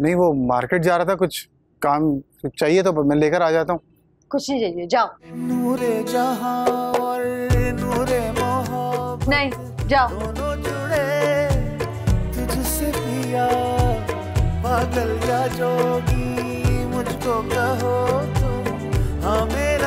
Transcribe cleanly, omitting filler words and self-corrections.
नहीं वो मार्केट जा रहा था, कुछ काम चाहिए तो मैं लेकर आ जाता हूँ। कुछ नहीं चाहिए, जाओ। नूरे जहाँ और नूरे मोहब्बत, नहीं जाओ। दोनों जुड़े तुझसे पिया पागल या जोगी, मुझको कहो तुम हमें